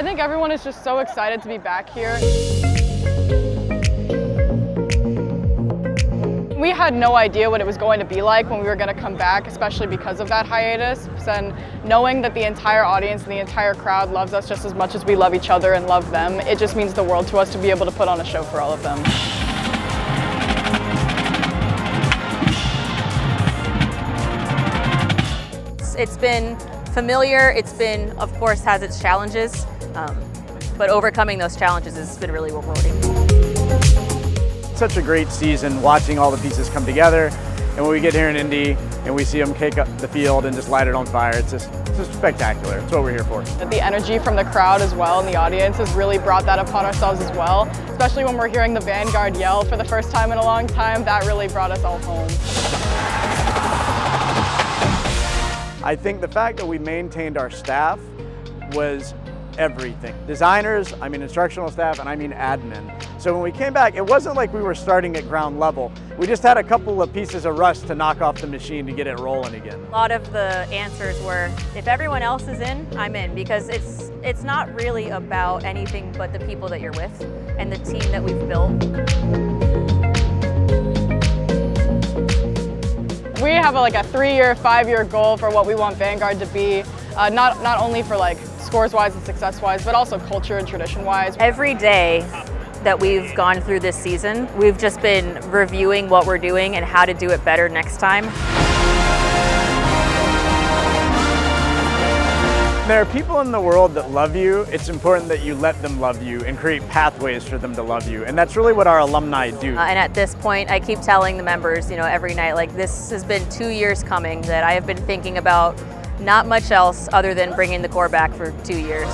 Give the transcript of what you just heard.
I think everyone is just so excited to be back here. We had no idea what it was going to be like when we were going to come back, especially because of that hiatus. And knowing that the entire audience and the entire crowd loves us just as much as we love each other and love them, it just means the world to us to be able to put on a show for all of them. It's been familiar, it's been, of course, has its challenges, but overcoming those challenges has been really rewarding. It's such a great season watching all the pieces come together, and when we get here in Indy and we see them cake up the field and just light it on fire, it's just spectacular. It's what we're here for. The energy from the crowd as well and the audience has really brought that upon ourselves as well, especially when we're hearing the Vanguard yell for the first time in a long time. That really brought us all home. I think the fact that we maintained our staff was everything. Designers, I mean instructional staff, and I mean admin. So when we came back, it wasn't like we were starting at ground level. We just had a couple of pieces of rust to knock off the machine to get it rolling again. A lot of the answers were, if everyone else is in, I'm in, because it's not really about anything but the people that you're with and the team that we've built. We have a three-year, five-year goal for what we want Vanguard to be, not only for scores-wise and success-wise, but also culture and tradition-wise. Every day that we've gone through this season, we've just been reviewing what we're doing and how to do it better next time. There are people in the world that love you. It's important that you let them love you and create pathways for them to love you. And that's really what our alumni do. And at this point, I keep telling the members, every night, this has been 2 years coming that I have been thinking about not much else other than bringing the core back for 2 years.